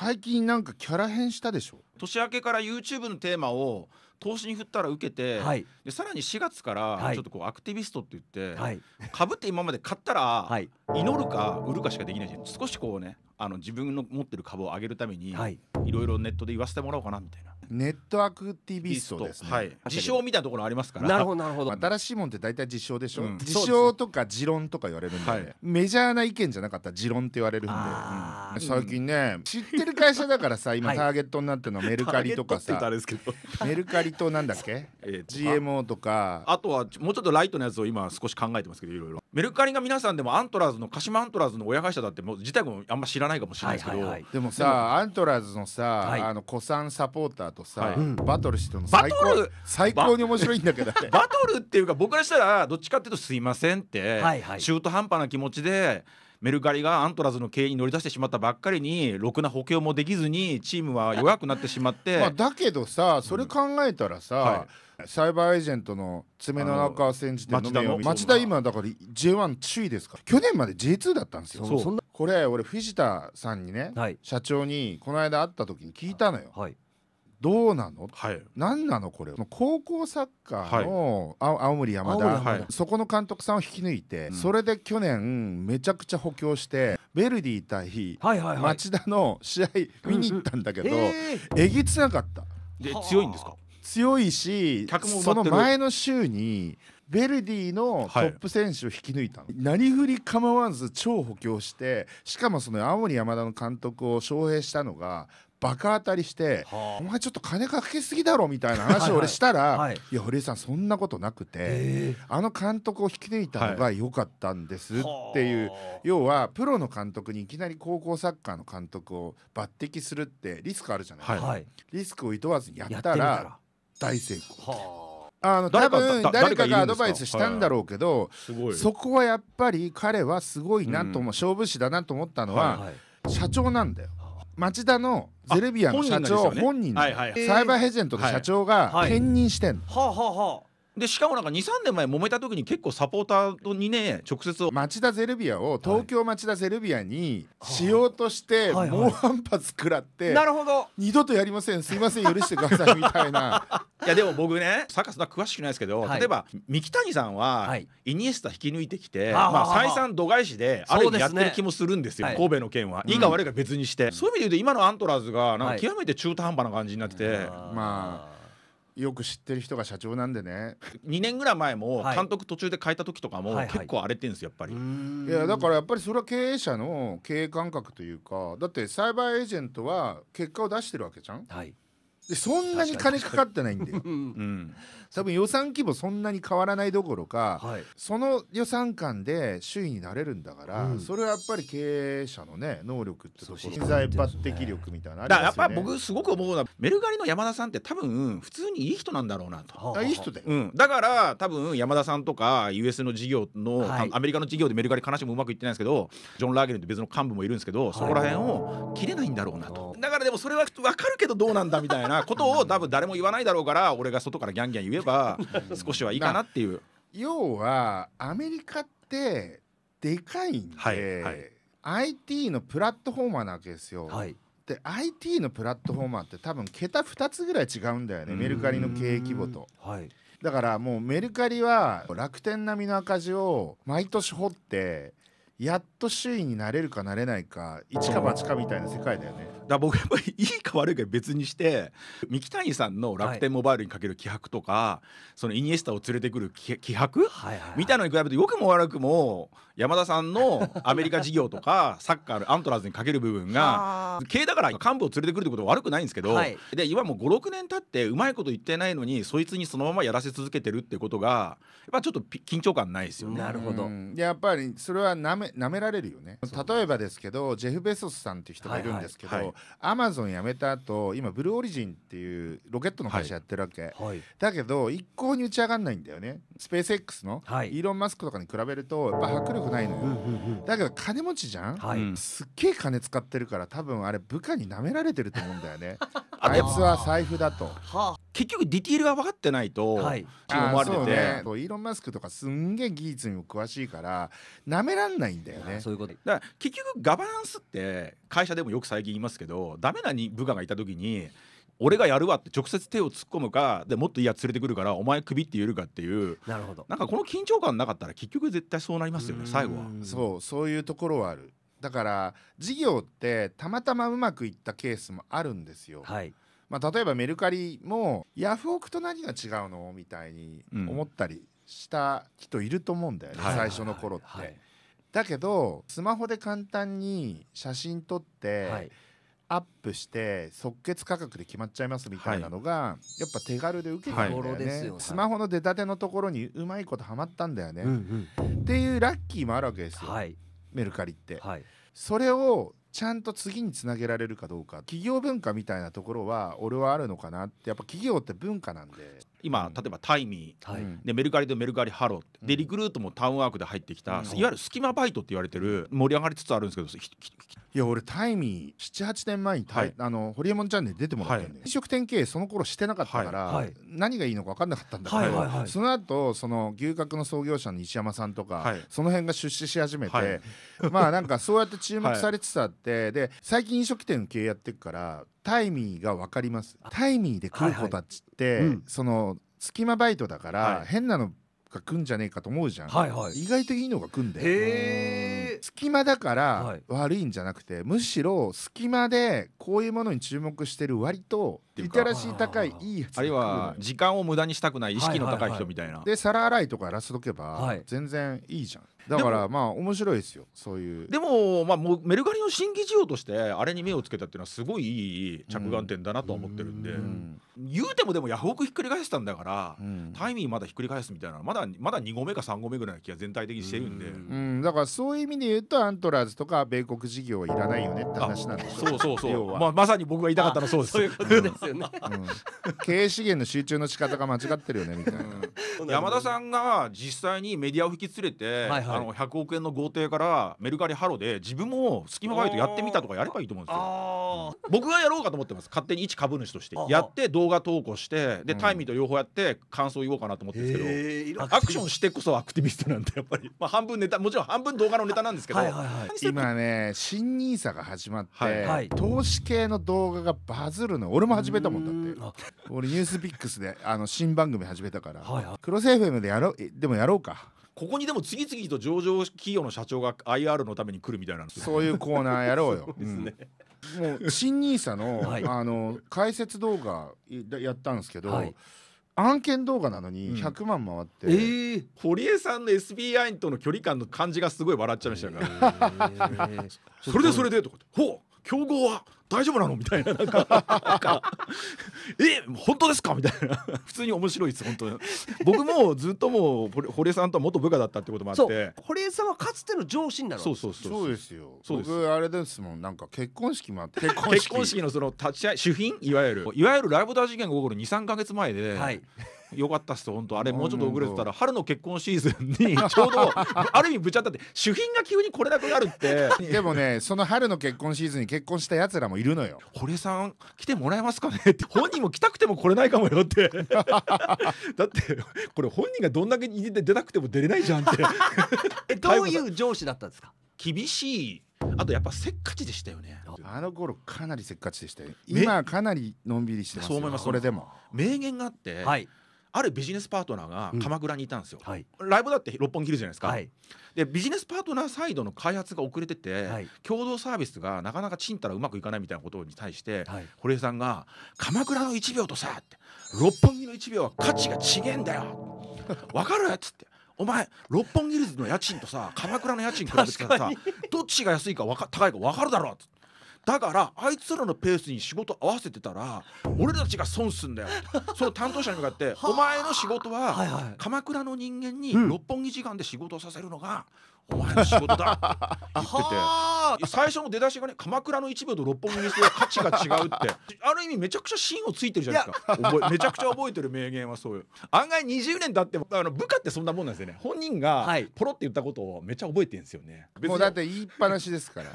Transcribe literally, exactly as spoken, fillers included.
最近なんかキャラ変したでしょ。年明けから ユーチューブ のテーマを投資に振ったら受けて、はい、でさらにしがつからちょっとこうアクティビストって言って、はい、株って今まで買ったら祈るか売るかしかできないし、少しこうね、あの自分の持ってる株を上げるために、はい、いろいろネットで言わせてもらおうかなみたいな。ネットアクティビストですね、はい、自称みたいなところありますから。なるほどなるほど。新しいもんって大体自称でしょ、うん、自称とか持論とか言われるんで、はい、メジャーな意見じゃなかったら持論って言われるんで、うん、最近ね、うん、知ってる会社だからさ今ターゲットになってるのはメルカリとかさ、はい、メルカリとなんだっけジーエムオー とか、あとはもうちょっとライトのやつを今少し考えてますけど、いろいろメルカリが皆さんでもアントラーズの鹿島アントラーズの親会社だってもう自体もあんま知らないかもしれないですけど、でもさアントラーズのさ、はい、あの古参サポーターとさ、バトルしてるの最高最高に面白いんだけど、バトルっていうか僕らしたらどっちかっていうとすいませんって中途半端な気持ちでメルカリがアントラーズの経営に乗り出してしまったばっかりにろくな補強もできずにチームは弱くなってしまってまあだけどさ、それ考えたらさ、うん、はい、サイバーエージェントの爪の中を煎じて飲めよ。町田今だから ジェイワン 首位ですから、去年まで ジェイツー だったんですよ。これ俺藤田さんにね、はい、社長にこの間会った時に聞いたのよ。はい、どうなの、はい、何なのこれ。高校サッカーの青森山田、そこの監督さんを引き抜いて、うん、それで去年めちゃくちゃ補強してヴェルディ対町田の試合見に行ったんだけど、えげつなかった。で強いんですか。強いし、その前の週にヴェルディのトップ選手を引き抜いたの、はい、何振り構わず超補強して、しかもその青森山田の監督を招聘したのがバカ当たりして「お前ちょっと金かけすぎだろ」みたいな話を俺したら「いや堀江さんそんなことなくてあの監督を引き抜いたのが良かったんです」っていう、要はプロの監督にいきなり高校サッカーの監督を抜擢するってリスクあるじゃないですか。リスクをいとわずにやったら大成功。あの多分誰かがアドバイスしたんだろうけど、そこはやっぱり彼はすごいなと思う、勝負師だなと思ったのは社長なんだよ。町田のゼルビアの社長本人、サイバーエージェントの社長が兼任してんの。はあはあ。でしかもなんかにさんねんまえ揉めた時に結構サポーターにね直接町田ゼルビアを東京町田ゼルビアにしようとして猛反発食らって、なるほど二度とやりません、すいません許してくださいみたいな。いやでも僕ねサッカーそんな詳しくないですけど、例えば三木谷さんはイニエスタ引き抜いてきて再三度外視である意味やってる気もするんですよ、神戸の件は。いいか悪いか別にして、そういう意味で言うと今のアントラーズがなんか極めて中途半端な感じになってて、まあよく知ってる人が社長なんでね。にねんぐらい前も監督途中で変えた時とかも結構荒れてるんですよやっぱり。いやだからやっぱりそれは経営者の経営感覚というか、だってサイバーエージェントは結果を出してるわけじゃん。はい、でそんなに金かかってないんだよ。うん、多分予算規模そんなに変わらないどころか、はい、その予算間で首位になれるんだから、うん、それはやっぱり経営者のね能力ってとこ、人材抜擢力みたいなありますよね。だからやっぱ僕すごく思うのはメルカリの山田さんって多分普通にいい人なんだろうなと。あ、いい人だよ。うん、だから多分山田さんとか ユーエス の事業の、はい、アメリカの事業でメルカリ悲しくもうまくいってないんですけど、ジョン・ラーゲルって別の幹部もいるんですけど、そこら辺を切れないんだろうなと。だからでもそれは分かるけどどうなんだみたいな。ことを多分誰も言わないだろうから、俺が外からギャンギャン言えば少しはいいかなっていう。要はアメリカってでかいんで、はいはい、アイティー のプラットフォーマーなわけですよ。はい、で アイティー のプラットフォーマーって多分桁ふたつぐらい違うんだよね、メルカリの経営規模と。はい、だからもうメルカリは楽天並みの赤字を毎年掘ってやっと首位になれるかなれないか一か八かみたいな世界だよね。だから僕やっぱりいいか悪いか別にして三木谷さんの楽天モバイルにかける気迫とか、はい、そのイニエスタを連れてくる気迫みたいなのに比べて、よくも悪くも山田さんのアメリカ事業とかサッカーアントラーズにかける部分が経営だから幹部を連れてくるってことは悪くないんですけど、はい、で今もうごろくねん経ってうまいこと言ってないのにそいつにそのままやらせ続けてるってことがやっぱちょっと緊張感ないですよね。なるほど。やっぱりそれはなめなめられるよね。例えばですけどジェフ・ベソスさんっていう人がいるんですけど、アマゾン辞めた後今ブルーオリジンっていうロケットの会社やってるわけ、はい、だけど一向に打ち上がんないんだよね。スペース X の、はい、イーロン・マスクとかに比べるとやっぱ迫力ないのよ。だけど金持ちじゃん、はい、すっげえ金使ってるから多分あれ部下になめられてると思うんだよね。あいつは財布だと。結局ディティールが分かってないと思われてて、イーロン・マスクとかすんげえ技術にも詳しいからなめらんないんだよね。そういうことだから、結局ガバナンスって会社でもよく最近言いますけど、ダメな部下がいた時に俺がやるわって直接手を突っ込むか、でもっといいやつ連れてくるからお前クビって言えるかっていう、なるほど、なんかこの緊張感なかったら結局絶対そうなりますよね、最後は。そうそういうところはある。だから事業ってたまたまうまくいったケースもあるんですよ。はい、まあ例えばメルカリもヤフオクと何が違うのみたいに思ったりした人いると思うんだよね、うん、最初の頃って。はいはい、だけどスマホで簡単に写真撮って、はい、アップして即決価格で決まっちゃいますみたいなのが、はい、やっぱ手軽で受けてるんだよね。スマホの出たてのところにうまいことはまったんだよね、うん、うん、っていうラッキーもあるわけですよ。はい、メルカリって、はい、それをちゃんと次につなげられるかどうか、企業文化みたいなところは俺はあるのかなって。やっぱ企業って文化なんで、今例えばタイミー、はい、でメルカリとメルカリハローで、リクルートもタウンワークで入ってきた、うん、いわゆる隙間バイトって言われてる、盛り上がりつつあるんですけど、いや俺タイミーななはちねんまえに、はい、あのホリエモンチャンネル出てもらったんで、はい、飲食店経営その頃してなかったから、はい、何がいいのか分かんなかったんだけど、その後その牛角の創業者の西山さんとか、はい、その辺が出資し始めて、はい、まあなんかそうやって注目されてたって、はい、で最近飲食店の経営やってるからタイミーが分かります。タイミーで食う子たちってその隙間バイトだから変なのが来んじゃねえかと思うじゃん、はい、はい、意外といいのが来んだよ。へー、隙間だから悪いんじゃなくて、はい、むしろ隙間でこういうものに注目してる割とリテラシー高いいいやつ、あるいは時間を無駄にしたくない意識の高い人みたいなで、皿洗いとかやらせとけば全然いいじゃん。だからまあ面白いですよ、そういう。でもまあもうメルカリの新規事業としてあれに目をつけたっていうのはすごいいい着眼点だなとは思ってるんで、うん、言うてもでもヤフオクひっくり返したんだから、うん、タイミーまだひっくり返すみたいな、まだまだにごうめかさんごうめぐらいの気が全体的にしてるんで、うんうん、だからそういう意味で言うとアントラーズとか米国事業はいらないよねって話なんでしょ。そうそうそう、まあ、まさに僕が言いたかったのそうです。そういうことですよね。経営資源の集中の仕方が間違ってるよねみたいな。山田さんが実際にメディアを引き連れて、はい、はい、あのひゃくおくえんの豪邸からメルカリハロで自分も隙間バイトやってみたとかやればいいと思うんですよ。うん、僕がやろうかと思ってます、勝手に一株主としてやって、動画投稿してで、うん、タイミーと両方やって感想言おうかなと思ってるんですけど、アクションしてこそアクティビストなんで、やっぱり、まあ、半分ネタ、もちろん半分動画のネタなんですけど、今ね新ニーサが始まって、はい、はい、投資系の動画がバズるの。俺も始めたもんだって。俺ニュースピックスであの新番組始めたから、はい、はい、クロス エフエム でやろう、でもやろうか。ここにでも次々と上場企業の社長が アイアール のために来るみたいな、そういうコーナーやろうよ。もう新ニーサの、はい、あの解説動画やったんですけど、はい、案件動画なのにひゃくまん回って、うん、えー、堀江さんの エスビーアイ との距離感の感じがすごい笑っちゃいましたから、えー、それでそれでとかって、ほう競合は大丈夫なのみたいな、なんかなんかえ本当ですかみたいな、普通に面白いです。本当に僕もずっともう堀江さんとは元部下だったってこともあって、堀江さんはかつての上司になる。そうそうそうそうですよ。僕あれですもん、なんか結婚式もあって、結婚式結婚式のその立ち会い主賓、いわゆるいわゆるライブダー事件が起こるにさんかげつまえで、はい。よかったっすよ本当。あれもうちょっと遅れてたら春の結婚シーズンにちょうどある意味ぶちゃったって、主賓が急に来れなくなるって。でもね、その春の結婚シーズンに結婚したやつらもいるのよ。堀江さん来てもらえますかねって、本人も来たくても来れないかもよって。だってこれ本人がどんだけ出たくても出れないじゃんって。えどういう上司だったんですか？厳しい、あとやっぱせっかちでしたよね。あの頃かなりせっかちでしたよ。今かなりのんびりしてます。そう思います。これでも名言があって、はい、あるビジネスパートナーが鎌倉にいたんですよ、うん、はい、ライブだって六本木いるじゃないですか、はい、でビジネスパートナーサイドの開発が遅れてて、はい、共同サービスがなかなかちんたらうまくいかないみたいなことに対して、はい、堀江さんが「鎌倉のいちびょうとさ」って「六本木のいちびょうは価値がちげえんだよわかる?」っつって。お前六本木ヒルズの家賃とさ鎌倉の家賃比べてたらさどっちが安いかわか高いか分かるだろうって。だからあいつらのペースに仕事合わせてたら俺たちが損すんだよ。その担当者に向かってお前の仕事は鎌倉の人間に六本木時間で仕事をさせるのがお前の仕事だって言ってて、最初の出だしがね、鎌倉のいちびょうと六本木にして価値が違うって、ある意味めちゃくちゃ芯をついてるじゃないですか。覚えめちゃくちゃ覚えてる名言はそういう。案外にじゅうねん経ってもあの部下ってそんなもんなんですよね。本人がポロって言ったことをめっちゃ覚えてるんですよね。もうだって言いっぱなしですから。